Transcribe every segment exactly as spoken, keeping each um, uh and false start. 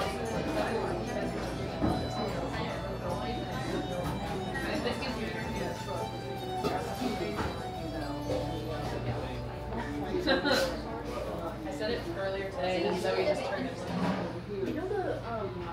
I said it earlier today, and so we just turned it. You know the um.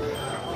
Yeah.